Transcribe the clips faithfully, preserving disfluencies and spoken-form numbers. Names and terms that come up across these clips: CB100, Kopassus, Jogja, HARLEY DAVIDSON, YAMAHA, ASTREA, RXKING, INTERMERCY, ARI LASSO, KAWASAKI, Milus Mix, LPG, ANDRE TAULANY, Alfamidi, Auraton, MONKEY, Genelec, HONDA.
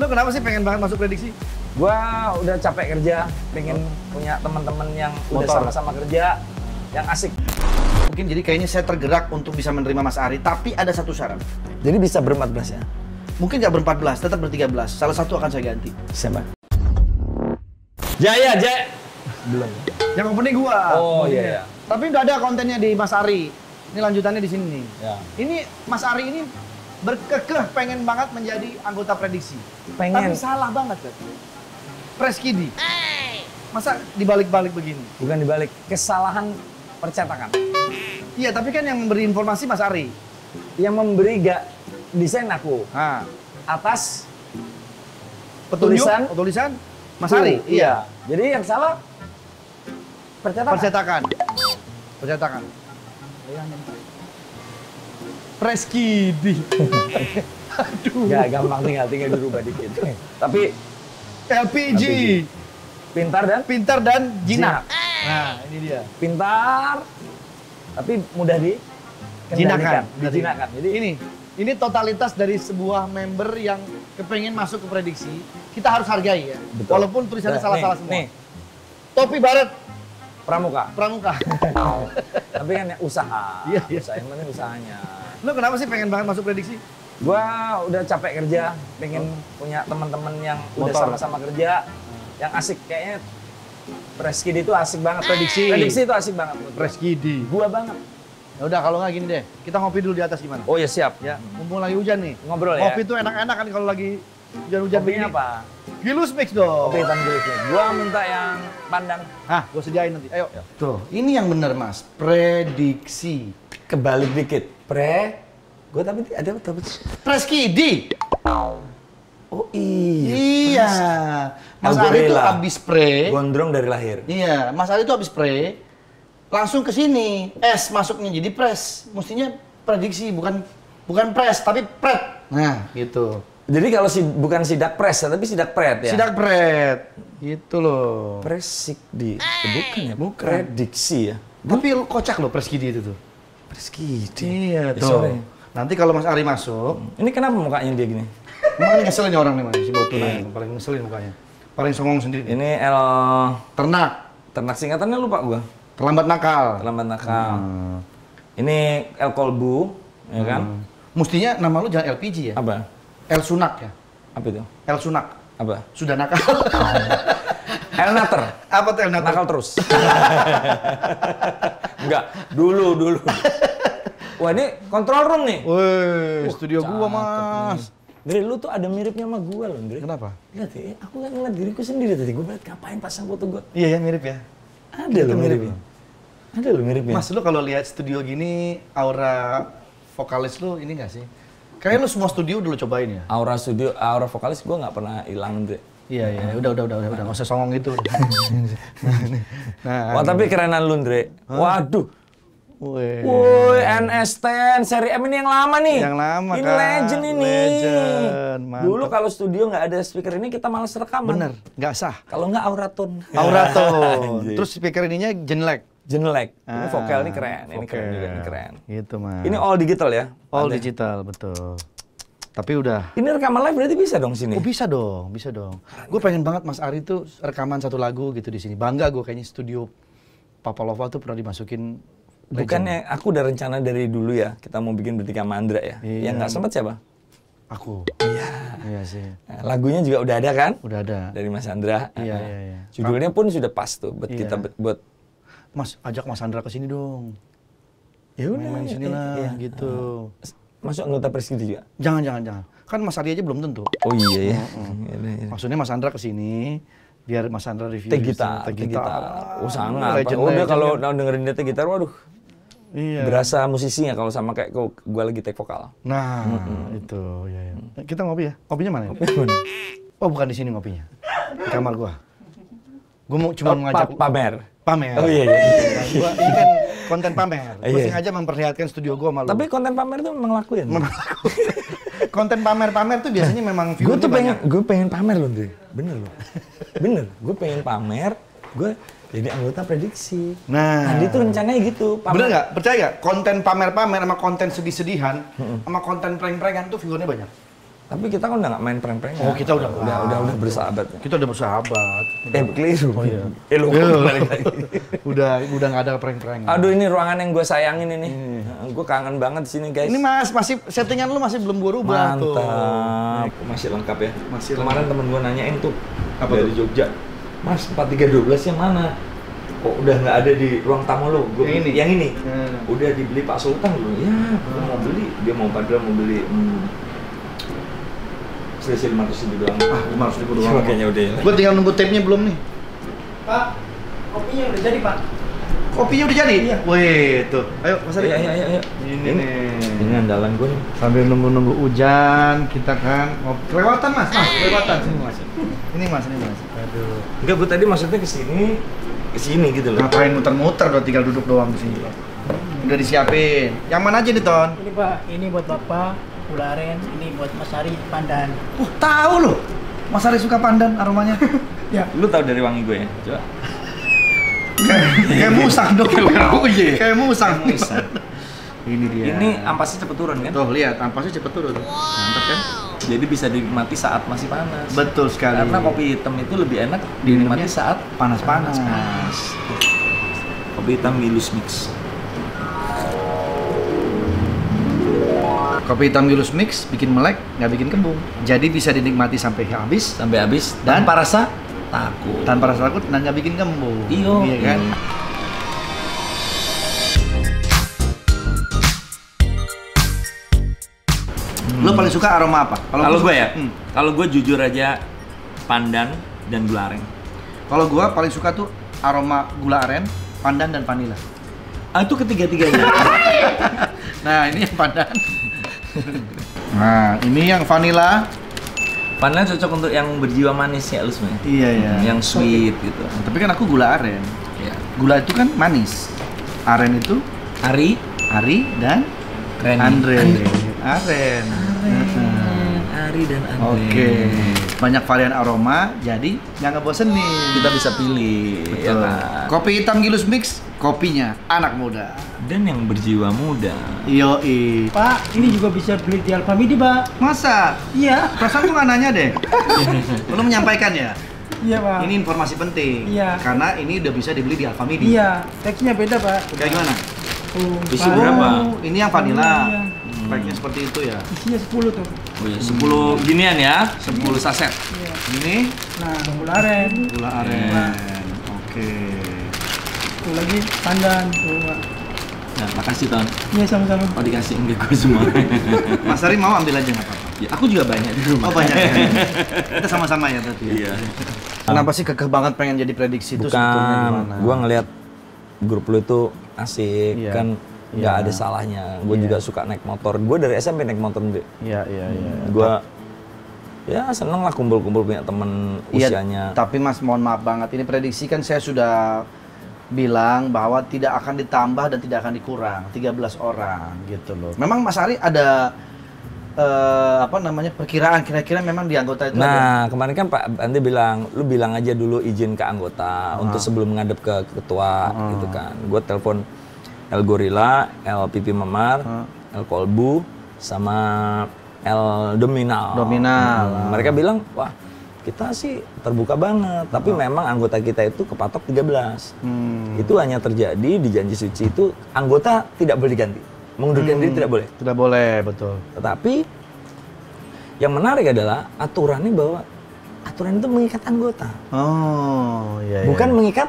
Lo kenapa sih pengen banget masuk prediksi? Gua udah capek kerja, pengen oh. punya teman-teman yang Motor. udah sama-sama kerja, yang asik. Mungkin jadi kayaknya saya tergerak untuk bisa menerima Mas Ari, tapi ada satu syarat. Jadi bisa berempat belas ya? Mungkin nggak berempat belas, tetap bertiga belas. Salah satu akan saya ganti. Siapa? Jaya, Jaya. Belum. Yang opening gua. Oh iya. Yeah. Tapi udah ada kontennya di Mas Ari. Ini lanjutannya di sini nih. Yeah. Ini Mas Ari ini berkekeh pengen banget menjadi anggota prediksi. Pengen. Tapi salah banget kan? Preskidi. Hey. Masa dibalik-balik begini? Bukan dibalik, kesalahan percetakan. Iya, tapi kan yang memberi informasi Mas Ari. Yang memberi gak desain aku. Nah. Atas petunjuk, tulisan, tulisan Mas Ari. Iya. Jadi yang salah percetakan. Percetakan. Percetakan. Preskidi. Aduh. Gak gampang, tinggal tinggal dirubah dikit. Tapi L P G. L P G. Pintar dan pintar dan jinak. jinak. Nah, ini dia. Pintar tapi mudah dijinakan. Dijinakan. Jadi ini ini totalitas dari sebuah member yang kepengen masuk ke prediksi. Kita harus hargai ya. Betul. Walaupun tulisannya salah-salah semua. Nih. Topi Barat Pramuka. Pramuka. Tapi kan usaha. Iya, iya. Usaha, yang penting usahanya. Lo kenapa sih pengen banget masuk prediksi? Gua udah capek kerja, pengen oh. punya teman-teman yang Motor. udah sama-sama kerja, yang asik. Kayaknya Preskidi itu asik banget. Prediksi. Prediksi itu asik banget. Preskidi. Gua banget. Ya udah, kalau nggak gini deh, kita ngopi dulu di atas gimana? Oh ya siap. Ya, mumpung lagi hujan nih. Ngobrol ya. Kopi itu enak-enak kan kalau lagi hujan-hujan begini. Kopinya apa? Gilus mix dong. Kopi hitam gilus mix. Gua minta yang pandang. Hah, gua sediain nanti. Ayo. Ya. Tuh, ini yang bener Mas. Prediksi. Kebalik dikit. Pre. Gue tapi ada apa? Preskidi. Oh iya. Iya. Mas Ari itu abis pre. Gondrong dari lahir. Iya. Mas Ari itu abis pre. Langsung ke sini. S masuknya jadi pres. Mestinya prediksi bukan bukan pres tapi pret. Nah gitu. Jadi kalau si bukan sidak pres tapi sidak pret ya. Sidak pret. Gitu loh. Preskidi. Bukan ya? Bukan. Prediksi ya. Tapi kocak loh Preskidi itu tuh. Preskidi. Iya tuh. Nanti kalau Mas Ari masuk, ini kenapa mukanya dia gini? Emang ngeselin orang nih Mas, si Botu nih, paling ngeselin mukanya. Paling songong sendiri. Ini L... Ternak. Ternak singkatannya lupa gua. Terlambat nakal. Terlambat nakal. Hmm. Ini El Kolbu, hmm. ya kan? Mestinya nama lu jangan L P G ya? Apa? El Sunak ya? Apa itu? El Sunak. Apa? Sudah nakal. El Nater. Apa tuh El Nater? Nakal terus. Enggak, dulu, dulu. Wah ini control room nih. Wih, Wah, studio gua Mas. Dari lu tuh ada miripnya sama gua loh, Andre. Kenapa? Lihat ya, aku kan ngeliat diriku sendiri tadi. Gua liat ngapain pasang foto gua. Iya ya, mirip ya. Ada loh miripnya. Ada loh miripnya. Mas lu kalau lihat studio gini, aura vokalis lu ini nggak sih? Kayaknya lu semua studio dulu cobain ya. Aura studio, aura vokalis gua nggak pernah hilang, Andre. Iya iya, udah udah udah udah udah, nggak usah songong gitu. Nah, wah tapi kerenan lu, Andre. Waduh. Woi, N S sepuluh seri M ini yang lama nih. Yang lama ini kan. Legend ini. Legend. Dulu kalau studio nggak ada speaker ini kita malas rekaman. Bener, nggak sah. Kalau nggak Auraton. Auraton. Terus speaker ininya Genelec. Genelec. Ini ah, vokal ini keren. Ini vokal. keren juga, ini keren. Gitu Mas. Ini all digital ya? All Anda. digital, betul. Tapi udah. Ini rekaman live berarti bisa dong sini? Oh bisa dong, bisa dong. Gue pengen banget Mas Ari tuh rekaman satu lagu gitu di sini. Bangga gue kayaknya studio Papa Lova tuh pernah dimasukin. Bukannya aku udah rencana dari dulu ya, kita mau bikin bertiga Mandra ya. Iya. Yang nggak sempet siapa? Aku. Iya. Iya sih. Lagunya juga udah ada kan? Udah ada. Dari Mas Andra. Iya, iya, iya. Judulnya pun sudah pas tuh buat iya. kita buat. Mas, ajak Mas Andra ke sini dong. Ya udah. Main sini lah, iya, iya. gitu. Masuk anggota Preskidi juga? Jangan, jangan, jangan. Kan Mas Ari aja belum tentu. Oh iya ya. Maksudnya Mas Andra ke sini. Biar Mas Andra review. T-Gitar. T-Gitar. Oh sangat. Udah kalau dengerin dia T-Gitar, waduh. Iya. Berasa musisinya kalau sama kayak gue lagi take vokal. Nah, mm-hmm. itu ya, ya. Kita ngopi ya. Kopinya mana? Kopi mana? Oh, bukan di sini ngopinya. Di kamar gua. Gua mau cuma oh, ngajak pa pamer. Pamer. Oh iya. iya. Nah, gua ini kan konten pamer. Gua iya. sengaja memperlihatkan studio gua malu. Tapi konten pamer tuh memang lakuin. Memang lakuin. Konten pamer-pamer tuh biasanya memang view. Gua tuh pengen gua pengen pamer loh, Dre. Bener loh. Bener, gua pengen pamer. Gua jadi anggota prediksi. Nah, Andi tuh rencananya gitu. Pamer. Bener nggak? Percaya nggak? Konten pamer-pamer sama konten sedih-sedihan, sama konten prank-prankan tuh viewernya banyak. Tapi kita kan udah nggak main prank-prank. Oh, kita udah udah udah, udah bersahabat. Ya. Kita udah bersahabat. Eh, keliru. Oh, iya. Eh, lu balik lagi. Udah udah nggak ada prank-prank. Aduh, ini ruangan yang gue sayangin ini. Hmm. Gue kangen banget di sini, guys. Ini Mas, masih settingan lu masih belum gue rubah tuh. Mantap. Masih lengkap ya. Masih kemarin temen gue nanyain tuh apa dari tuh? Jogja. Mas, empat tiga satu dua yang mana? Kok udah nggak ada di ruang tamu lo? Gua, yang ini? Yang ini. Hmm. Udah dibeli Pak Sultan lo. Ya, hmm. mau beli. Dia mau padahal mau beli. Hmm. Selisih lima ratus ribu doang. Ah, lima ratus ribu doang. Makanya udah ya. Gue tinggal nunggu tape-nya belum nih. Pak, kopinya udah jadi, Pak. Kopinya udah jadi? Iya. Wih, tuh. Ayo, Mas Ari. Ayo, ayo, ayo. Ini, ini nih. Ini andalan gue nih. Sambil nunggu-nunggu hujan, kita kan ngopi. Kelewatan, Mas. Mas, kelewatan. Sini, Mas. Ini, Mas. Ini, Mas. Aduh. Enggak, gue tadi maksudnya ke sini, ke sini gitu loh. Ngapain muter-muter, udah tinggal duduk doang di sini. Udah disiapin. Yang mana aja nih, Ton? Ini, Pak. Ini buat Bapak. Gularen, ini buat Mas Ari pandan. Uh, tahu loh. Mas Ari suka pandan aromanya. Ya. Lu tahu dari wangi gue ya? Coba. Kayak musang dong. Kayak musang. Ini dia. Ini ampasnya cepet turun kan? Tuh, lihat ampasnya cepet turun. Wow. Mantap kan? Jadi bisa dinikmati saat masih panas. Betul sekali. Karena kopi hitam itu lebih enak dinikmati saat panas-panas. Kopi hitam Milus Mix. Kopi hitam Milus Mix bikin melek, nggak bikin kembung. Jadi bisa dinikmati sampai habis, sampai habis dan tanpa rasa takut. Tanpa rasa takut dan nggak bikin kembung. Iyo, iya kan? Iyo. Hmm. Lo paling suka aroma apa? Kalau gue ya, hmm. kalau gue jujur aja pandan dan gula aren. Kalau gue paling suka tuh aroma gula aren, pandan dan vanila. Ah, itu ketiga-tiganya. Nah, ini yang pandan. Nah, ini yang vanilla. Vanilla cocok untuk yang berjiwa manis ya, lu sebenarnya. Iya, iya. Yang sweet okay. gitu. Tapi kan aku gula aren. Iya. Gula itu kan manis. Aren itu Ari, Ari dan Reni. Andre. Andre. Aren. Aren. Ari dan Andre. Oke. Okay. Banyak varian aroma, jadi nggak ngebosenin. Kita bisa pilih. Betul. Ya kan? Kopi hitam Milus Mix, kopinya anak muda dan yang berjiwa muda. Yoi. Pak, ini juga bisa beli di Alfamidi, Pak. Masa? Iya. Perasaan tuh nggak nanya deh. Belum menyampaikan ya? Iya, Pak. Ini informasi penting. Iya. Karena ini udah bisa dibeli di Alfamidi. Iya. Teksnya beda, Pak. Kayak gimana? Isi berapa? Ini yang vanilla. Packnya seperti itu ya. Isinya sepuluh tuh. Oh iya, sepuluh hmm. ginian ya, sepuluh saset. Iya. Ini. Nah, gula aren. Gula aren. Oke. Okay. Tuh lagi pandan tuh. Nah, makasih Ton. Iya, sama-sama. Oh, dikasih enggak gue semua. Mas Ari mau ambil aja nggak apa-apa. Ya, aku juga banyak di rumah. Oh, banyak. Ya. Kita sama-sama ya tadi. Iya. Kenapa sih kekeh banget pengen jadi prediksi itu sebetulnya gimana? Gua ngelihat grup lu itu asik iya. kan. Nggak yeah. ada salahnya, gue yeah. juga suka naik motor. Gue dari S M P naik motor deh. Iya, iya, iya. Gue ya seneng lah kumpul-kumpul punya temen yeah, usianya. Tapi Mas, mohon maaf banget. Ini prediksi kan saya sudah bilang bahwa tidak akan ditambah dan tidak akan dikurang. tiga belas orang gitu loh. Memang Mas Ari ada uh, apa namanya perkiraan kira-kira memang di anggota itu? Nah, ada? Kemarin kan Pak Andi bilang, lu bilang aja dulu izin ke anggota uh-huh. untuk sebelum menghadap ke ketua uh-huh. gitu kan. Gue telepon El Gorilla, El Pipi Memar, huh? El Kolbu, sama El Dominal. Dominal. Hmm. Mereka bilang, wah kita sih terbuka banget. Tapi oh. memang anggota kita itu kepatok tiga belas. Hmm. Itu hanya terjadi di Janji Suci itu anggota tidak boleh diganti. Mengundurkan hmm. diri tidak boleh. Tidak boleh, betul. Tetapi yang menarik adalah aturannya bahwa aturan itu mengikat anggota. Oh, iya. Bukan iya. mengikat.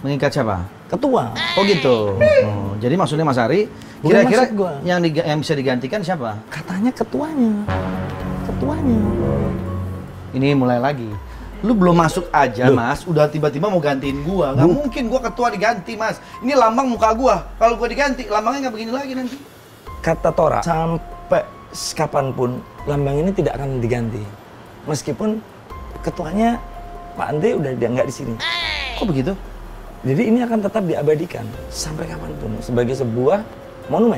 Mengikat siapa? Ketua. Oh gitu. Oh, jadi maksudnya Mas Ari, kira-kira yang, yang bisa digantikan siapa? Katanya ketuanya. Ketuanya. Ini mulai lagi. Lu belum masuk aja Loh. Mas, udah tiba-tiba mau gantiin gua. Gak Loh. Mungkin gua ketua diganti Mas. Ini lambang muka gua. Kalau gua diganti, lambangnya nggak begini lagi nanti. Kata Tora, sampai kapanpun lambang ini tidak akan diganti. Meskipun ketuanya Pak Andre udah nggak di sini. Kok begitu? Jadi ini akan tetap diabadikan sampai kapanpun sebagai sebuah monumen.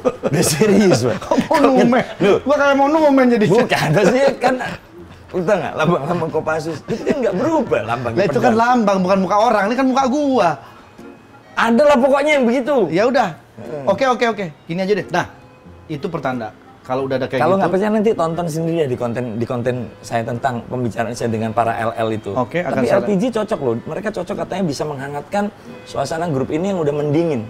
Udah serius, Pak. Monumen? Lu kayak monumen jadi. Bukan, sih kan. Udah nggak lambang-lambang Kopassus. Itu kan nggak berubah lambangnya. Itu kan lambang, bukan muka orang. Ini kan muka gua. Adalah pokoknya yang begitu. Ya udah. Oke, oke, oke. Gini aja deh. Nah, itu pertanda. Kalau udah ada kayak kalau gitu. Kalau nggak percaya nanti tonton sendiri ya di konten di konten saya tentang pembicaraan saya dengan para L L itu. Oke, akan tapi L P G salah. Cocok loh. Mereka cocok katanya bisa menghangatkan suasana grup ini yang udah mendingin.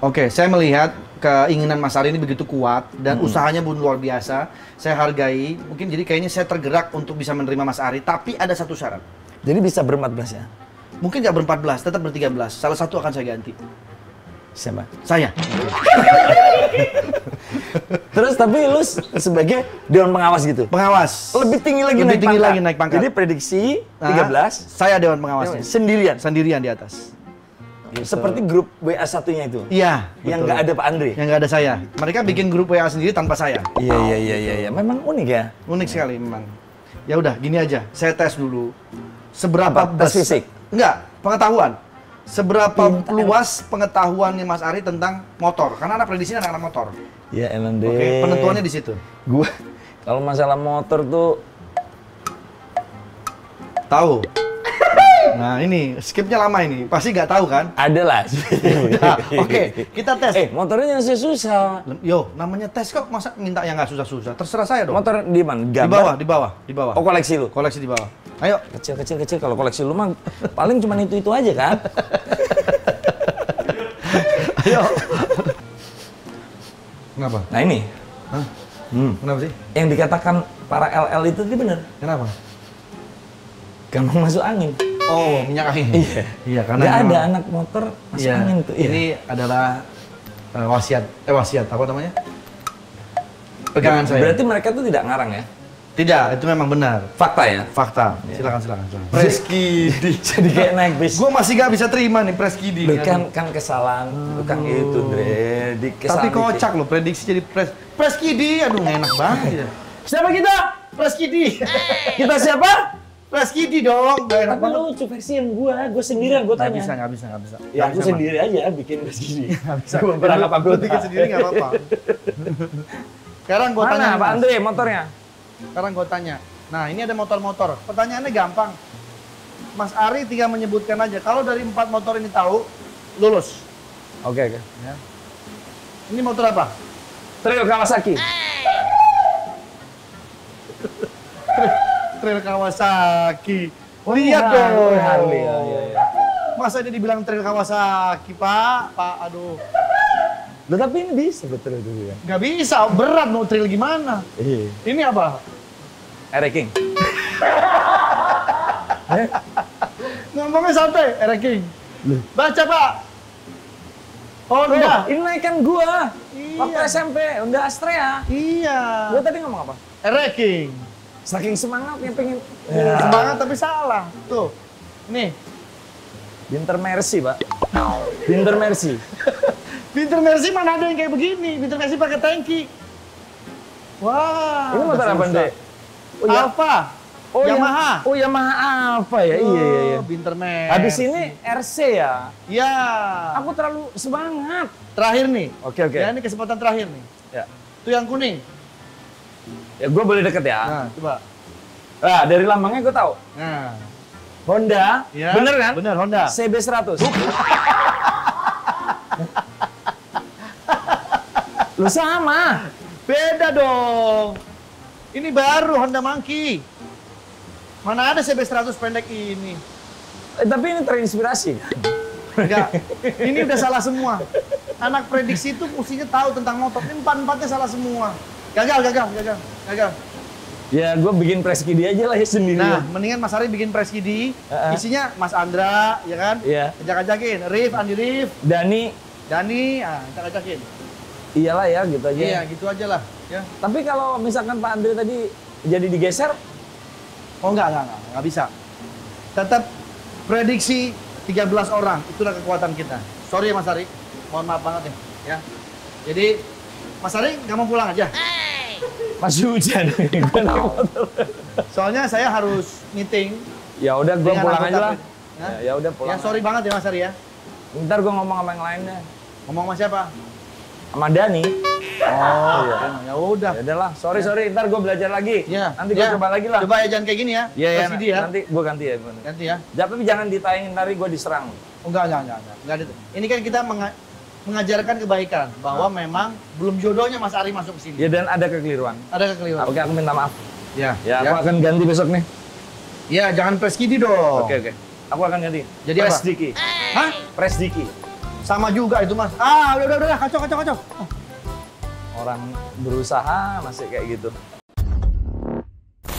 Oke, saya melihat keinginan Mas Ari ini begitu kuat dan hmm. usahanya pun luar biasa. Saya hargai. Mungkin jadi kayaknya saya tergerak untuk bisa menerima Mas Ari, tapi ada satu syarat. Jadi bisa berempat belas ya? Mungkin nggak berempat belas, tetap bertiga belas. Salah satu akan saya ganti. Siapa? Saya. Terus tapi lu sebagai dewan pengawas gitu. Pengawas. Lebih tinggi lagi Lebih naik tinggi pangkat. lagi naik pangkat. Jadi prediksi tiga belas, nah, saya dewan pengawasnya. Sendirian, sendirian di atas. Gitu. Seperti grup W A satunya itu. Iya, yang nggak ada Pak Andre. Yang nggak ada saya. Mereka bikin grup W A sendiri tanpa saya. Iya, iya, iya, iya, iya. Memang unik ya. Unik sekali memang. Ya udah, gini aja. Saya tes dulu seberapa bas fisik. Enggak, pengetahuan. Seberapa Pintar. luas pengetahuannya Mas Ari tentang motor? Karena anak prediksi anak-anak motor. Iya, L N D. Oke, penentuannya di situ. Gua kalau masalah motor tuh tahu. Nah, ini skipnya lama ini. Pasti nggak tahu kan? Ada lah. Nah, oke, okay, kita tes. Eh, motornya yang susah. Yo, namanya tes kok masa minta yang nggak susah-susah. Terserah saya dong. Motor di mana? Di bawah, di bawah, di bawah. Oh, koleksi lu. Koleksi di bawah. Ayo, kecil-kecil kecil. Kalau koleksi lu mah paling cuma itu-itu aja kan? Ayo. Kenapa? Nah, ini. Hah? Hmm. Kenapa sih? Yang dikatakan para L L itu ini benar. Kenapa? Gampang masuk angin. Oh, minyak angin. Iya, iya karena nggak ada anak motor masuk iya. angin tuh. Iya. Ini adalah uh, wasiat, eh wasiat apa namanya? Pegangan saya. Berarti mereka tuh tidak ngarang ya? Tidak, itu memang benar. Fakta ya? Fakta. Iya. Silakan, silakan, silakan. Preskidi. Jadi kayak naik bis. Gue masih nggak bisa terima nih Preskidi. Bukan kan kesalahan, bukan oh. itu, Dre. Di Tapi kocak loh prediksi jadi pres Preskidi. Aduh, enak banget. Siapa kita? Preskidi. Kita siapa? Preskidi dong, gak enak banget. Tapi lucu versi yang gue, gue sendirian gue tanya. Gak bisa, gak bisa, gak bisa. Ya aku sendiri aja bikin Preskidi. Gak bisa, gue berangkat apa-apa. Gue bikin sendiri gak apa-apa. Sekarang gue tanya. Mana Pak Andre motornya? Sekarang gue tanya. Nah ini ada motor-motor. Pertanyaannya gampang. Mas Ari tinggal menyebutkan aja. Kalau dari empat motor ini tahu, lulus. Oke, oke. Ini motor apa? Trail Kawasaki. Trail Kawasaki. Oh, lihat ya, dong. Harley, ya, ya, ya. Masa dia dibilang trail Kawasaki, Pak? Pak, aduh. Loh, tapi ini bisa betul dulu ya? Nggak bisa, berat mau trail gimana? Iyi. Ini apa? R X King. eh? Ngomongnya santai, R X King. Baca, Pak. Honda. Ini naikan gua. Iya. Waktu S M P, Honda Astrea. Iya. Gua tadi ngomong apa? R X King. Saking semangatnya pengen ya. Semangat tapi salah. Tuh, nih. Pinter Mercy, Pak. Pinter Mercy. Pinter Mercy mana ada yang kayak begini. Pinter Mercy pakai tangki. Wah. Ini motor apa, Dek? Oh, ya. Alfa. Oh, Yamaha. Oh, Yamaha Alfa ya? Oh, iya, iya, iya. Pinter Mercy. Habis ini R C ya? Iya. Aku terlalu semangat. Terakhir nih. Oke, oke. Ya, ini kesempatan terakhir nih. Ya. Tuh yang kuning. Ya, gue boleh deket ya? Nah, coba. Nah, dari lambangnya gue tahu. Nah. Honda, ya, bener kan? Bener, Honda. C B seratus. Lu sama. Beda dong. Ini baru Honda Monkey. Mana ada C B seratus pendek ini? Eh, tapi ini terinspirasi. Enggak, ini udah salah semua. Anak prediksi itu mestinya tahu tentang motor. Ini empat-empatnya salah semua. Gagal, gagal, gagal, gagal. Ya, gue bikin Preskidi aja lah ya sendiri. Nah, mendingan Mas Ari bikin Preskidi. Uh -uh. Isinya Mas Andra, ya kan? Iya. Yeah. Ajak-ajakin. Rif, Andi Rif. Dani. Dani, ah, ajak-ajakin. Iyalah ya, gitu aja. Iya, gitu aja lah. Ya. Tapi kalau misalkan Pak Andre tadi jadi digeser? Oh enggak, enggak, enggak, enggak bisa. Tetap prediksi tiga belas orang, itulah kekuatan kita. Sorry ya Mas Ari, mohon maaf banget ya. ya. Jadi, Mas Ari nggak mau pulang aja? Masih hujan. Soalnya saya harus meeting. Ya udah gue pulang aja lah. Nah? Ya udah pulang. Ya sorry banget ya Mas Ari ya. Ntar gue ngomong sama yang lainnya. Ngomong sama siapa? Sama Dani. Oh iya. Ya udah. Ya udahlah. Sorry ya. sorry. Ntar gue belajar lagi. Ya. Nanti gue ya. coba lagi lah. Coba ya jangan kayak gini ya. Iya ya, ya. Nanti gue ganti ya. Gua. Ganti ya. Tapi jangan ditayangin, ntar gue diserang. Enggak enggak enggak enggak. Enggak ada. Ini kan kita meng mengajarkan kebaikan bahwa nah. memang belum jodohnya Mas Ari masuk ke sini. Ya, dan ada kekeliruan. Ada kekeliruan. Oke, aku minta maaf. Ya, ya, aku ya. akan ganti besok nih. Ya, jangan press kidi dong. Oke, oke. Aku akan ganti. Jadi press Diki. Hah? Press Diki. Sama juga itu, Mas. Ah, udah udah udah, kacau kacau kacau. Orang berusaha masih kayak gitu.